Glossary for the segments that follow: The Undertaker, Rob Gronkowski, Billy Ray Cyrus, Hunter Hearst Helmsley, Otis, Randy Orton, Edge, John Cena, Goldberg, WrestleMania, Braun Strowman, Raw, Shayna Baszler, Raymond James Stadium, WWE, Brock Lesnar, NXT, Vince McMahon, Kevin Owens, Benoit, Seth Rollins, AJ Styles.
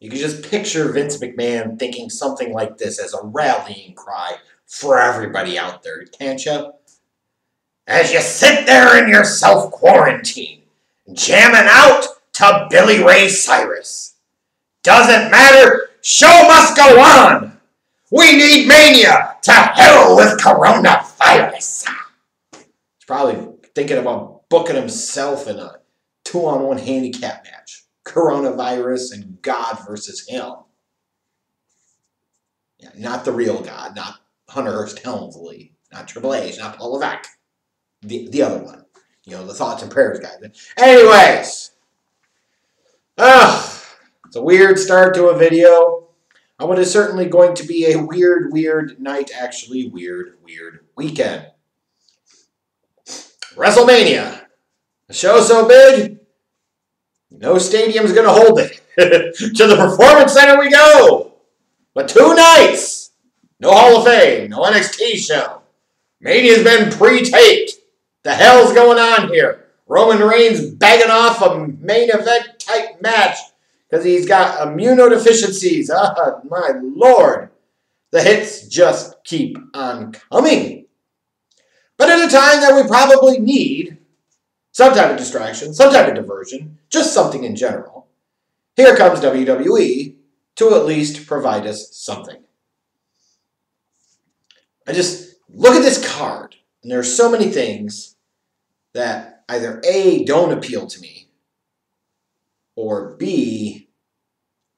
You can just picture Vince McMahon thinking something like this as a rallying cry for everybody out there, can't you? As you sit there in your self-quarantine, jamming out to Billy Ray Cyrus. Doesn't matter, show must go on. We need Mania, to hell with coronavirus. He's probably thinking about booking himself in a 2-on-1 handicap match. Coronavirus and God versus him. Yeah, not the real God, not Hunter Hearst Helmsley, not Triple H, not Paul Levesque. The other one. You know, the thoughts and prayers guy. Anyways. It's a weird start to a video. It is certainly going to be a weird, weird night. Actually, weird, weird weekend. WrestleMania. The show's so big, no stadium's going to hold it. To the Performance Center we go. But 2 nights. No Hall of Fame. No NXT show. Mania's been pre-taped. The hell's going on here? Roman Reigns bagging off a main event type match because he's got immunodeficiencies. Ah, my lord. The hits just keep on coming. But at a time that we probably need some type of distraction, some type of diversion, just something in general, here comes WWE to at least provide us something. I just look at this card, and there are so many things that either A, don't appeal to me, or B,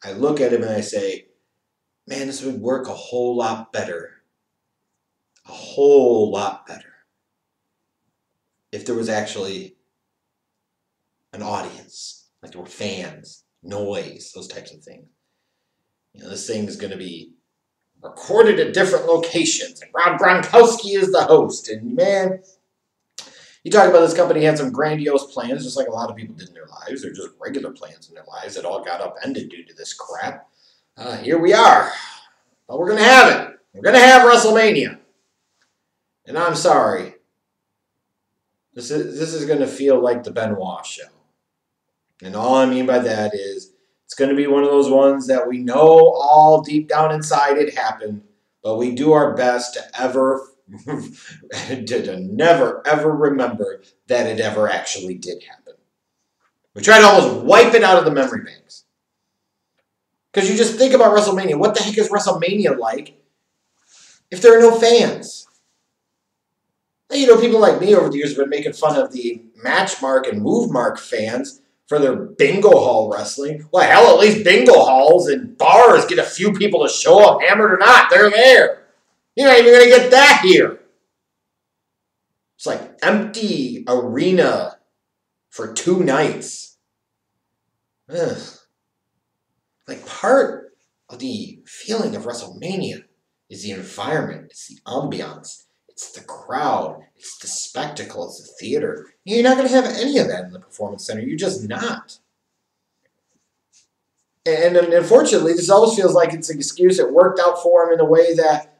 I look at him and I say, man, this would work a whole lot better. A whole lot better. If there was actually an audience, like there were fans, noise, those types of things. You know, this thing's going to be recorded at different locations, and Rob Gronkowski is the host, and man... You talk about this company had some grandiose plans, just like a lot of people did in their lives. They're just regular plans in their lives that all got upended due to this crap. Here we are. But we're going to have it. We're going to have WrestleMania. And I'm sorry. This is going to feel like the Benoit show. And all I mean by that is it's going to be one of those ones that we know all deep down inside it happened, but we do our best to never, ever remember that it ever actually did happen. We try to almost wipe it out of the memory banks. Because you just think about WrestleMania. What the heck is WrestleMania like if there are no fans? You know, people like me over the years have been making fun of the Matchmark and MoveMark fans for their bingo hall wrestling. Well, hell, at least bingo halls and bars get a few people to show up, hammered or not. They're there. You're not even going to get that here. It's like empty arena for 2 nights. Ugh. Like part of the feeling of WrestleMania is the environment. It's the ambiance. It's the crowd. It's the spectacle. It's the theater. You're not going to have any of that in the Performance Center. You're just not. And unfortunately, this always feels like it's an excuse. It worked out for him in a way that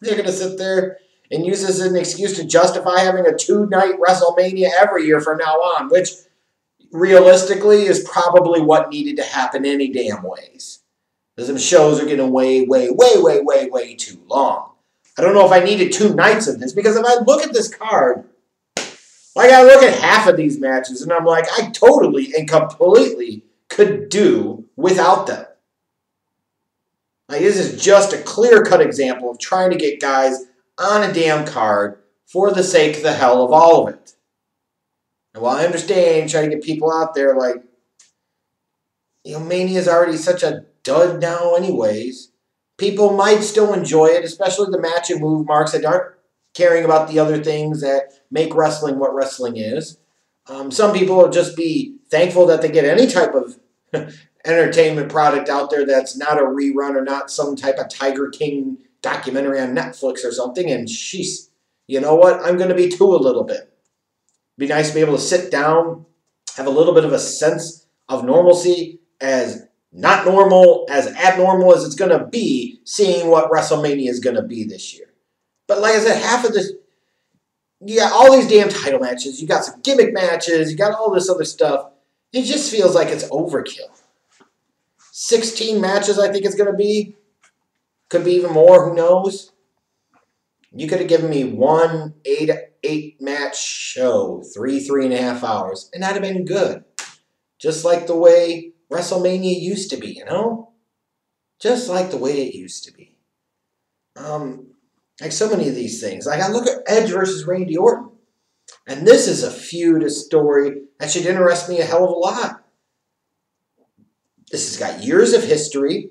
they're going to sit there and use this as an excuse to justify having a 2-night WrestleMania every year from now on, which realistically is probably what needed to happen any damn ways. Because some shows are getting way too long. I don't know if I needed 2 nights of this, because if I look at this card, like I look at half of these matches and I'm like, I totally and completely could do without them. Like, this is just a clear-cut example of trying to get guys on a damn card for the sake of the hell of all of it. And while I understand trying to get people out there, like, you know, Mania is already such a dud now anyways. People might still enjoy it, especially the match and move marks that aren't caring about the other things that make wrestling what wrestling is. Some people will just be thankful that they get any type of... entertainment product out there that's not a rerun or not some type of Tiger King documentary on Netflix or something. And sheesh, you know what? I'm going to be too a little bit. Be nice to be able to sit down, have a little bit of a sense of normalcy, as not normal, as abnormal as it's going to be, seeing what WrestleMania is going to be this year. But like I said, half of this, you got all these damn title matches, you got some gimmick matches, you got all this other stuff. It just feels like it's overkill. 16 matches, I think it's going to be. Could be even more. Who knows? You could have given me one eight-match show, 3.5 hours, and that would have been good. Just like the way WrestleMania used to be, you know? Just like the way it used to be. Like so many of these things. Like I look at Edge versus Randy Orton. And this is a feud, a story that should interest me a hell of a lot. This has got years of history.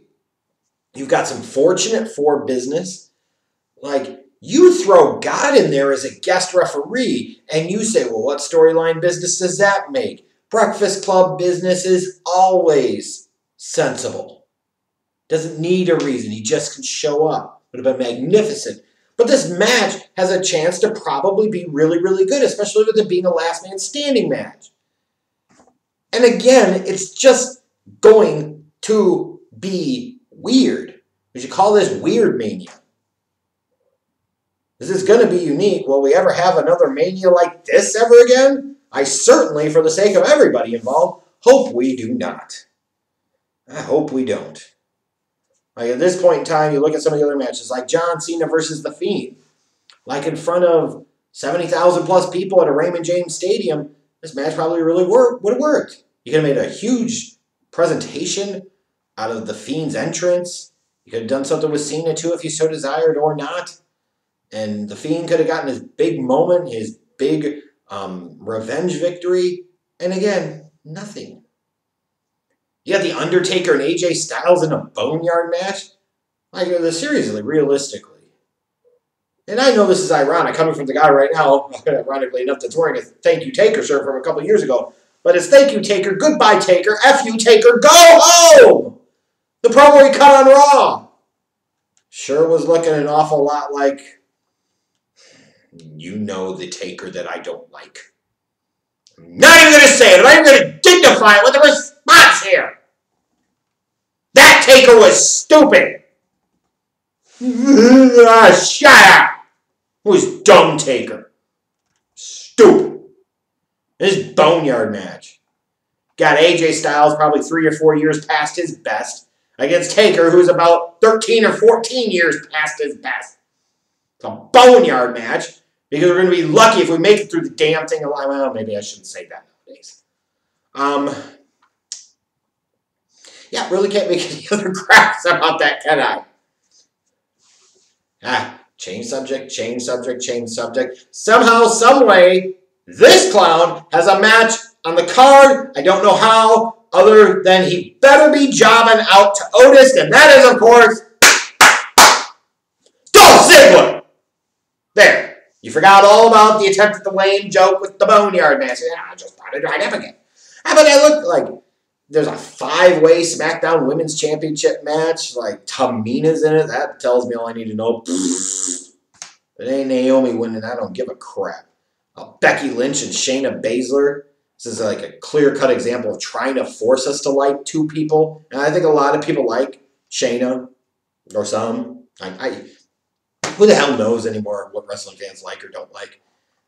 You've got some fortunate for business. Like, you throw God in there as a guest referee, and you say, well, what storyline business does that make? Breakfast Club business is always sensible. Doesn't need a reason. He just can show up. Would have been magnificent. But this match has a chance to probably be really, really good, especially with it being a last man standing match. And again, it's just going to be weird. We should call this Weird Mania. Is this going to be unique? Will we ever have another Mania like this ever again? I certainly, for the sake of everybody involved, hope we do not. I hope we don't. Like at this point in time, you look at some of the other matches, like John Cena versus The Fiend. Like in front of 70,000 plus people at a Raymond James Stadium, this match probably really would have worked. You could have made a huge presentation out of The Fiend's entrance. You could have done something with Cena too if you so desired or not. And The Fiend could have gotten his big moment, his big revenge victory. And again, nothing. You got The Undertaker and AJ Styles in a boneyard match? Like, seriously, realistically. And I know this is ironic, coming from the guy right now, ironically enough, that's wearing a Thank You Taker shirt from a couple years ago. But it's Thank You Taker, Goodbye Taker, F You Taker, Go Home! The promo he cut on Raw. Sure was looking an awful lot like, you know the Taker that I don't like. I'm not even going to say it. I'm not even going to dignify it with a response here. That Taker was stupid. Shut up. It was dumb Taker. Stupid. This boneyard match. Got AJ Styles probably 3 or 4 years past his best against Taker, who's about 13 or 14 years past his best. It's a boneyard match because we're going to be lucky if we make it through the damn thing alive. Well, maybe I shouldn't say that nowadays. Yeah, really can't make any other cracks about that, can I? Change subject, change subject, change subject. Somehow, someway, this clown has a match on the card. I don't know how, other than he better be jobbing out to Otis, and that is, of course, Dolph Ziggler. There. You forgot all about the attempt at the lame joke with the boneyard match. Yeah, I just thought I'd write up again. But I looked like... There's a 5-way SmackDown Women's Championship match. Like, Tamina's in it. That tells me all I need to know. Pfft. It ain't Naomi winning. I don't give a crap. Becky Lynch and Shayna Baszler. This is like a clear-cut example of trying to force us to like two people. And I think a lot of people like Shayna or some. Who the hell knows anymore what wrestling fans like or don't like.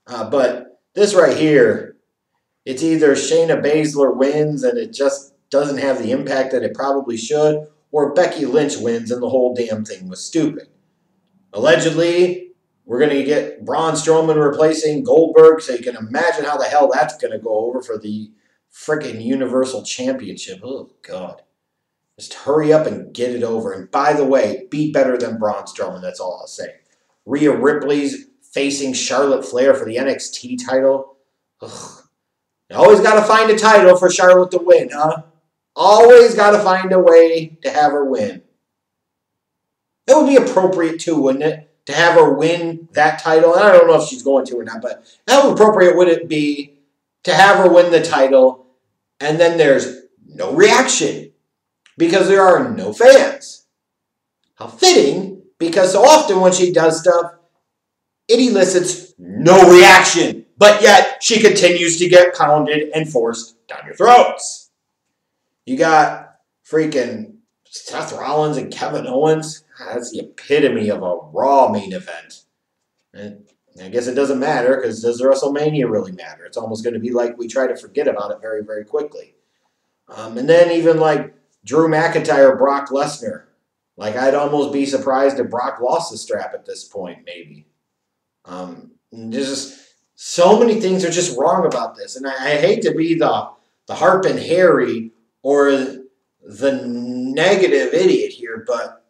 But this right here... It's either Shayna Baszler wins and it just doesn't have the impact that it probably should, or Becky Lynch wins and the whole damn thing was stupid. Allegedly, we're going to get Braun Strowman replacing Goldberg, so you can imagine how the hell that's going to go over for the frickin' Universal Championship. Oh, God. Just hurry up and get it over. And by the way, be better than Braun Strowman. That's all I'll say. Rhea Ripley's facing Charlotte Flair for the NXT title. Ugh. Always got to find a title for Charlotte to win, huh? Always got to find a way to have her win. It would be appropriate, too, wouldn't it? To have her win that title. And I don't know if she's going to or not, but how appropriate would it be to have her win the title and then there's no reaction because there are no fans? How fitting, because so often when she does stuff, it elicits no reaction. But yet, she continues to get pounded and forced down your throats. You got freaking Seth Rollins and Kevin Owens. That's the epitome of a Raw main event. And I guess it doesn't matter, because does WrestleMania really matter? It's almost going to be like we try to forget about it very, very quickly. And then even like Drew McIntyre, Brock Lesnar. Like, I'd almost be surprised if Brock lost the strap at this point, maybe. There's just so many things are just wrong about this. And I hate to be the Harp and Harry or the negative idiot here, but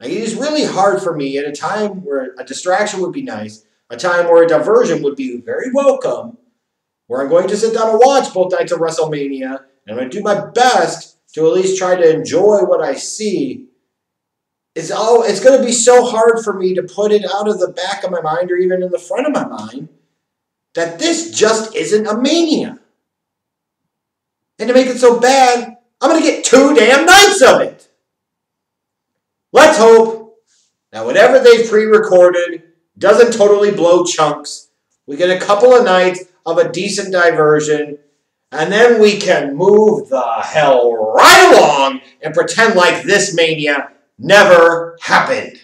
like, it is really hard for me at a time where a distraction would be nice, a time where a diversion would be very welcome, where I'm going to sit down and watch both nights of WrestleMania, and I'm going to do my best to at least try to enjoy what I see. It's going to be so hard for me to put it out of the back of my mind or even in the front of my mind that this just isn't a Mania. And to make it so bad, I'm going to get 2 damn nights of it. Let's hope that whatever they've pre-recorded doesn't totally blow chunks. We get a couple of nights of a decent diversion, and then we can move the hell right along and pretend like this Mania never happened.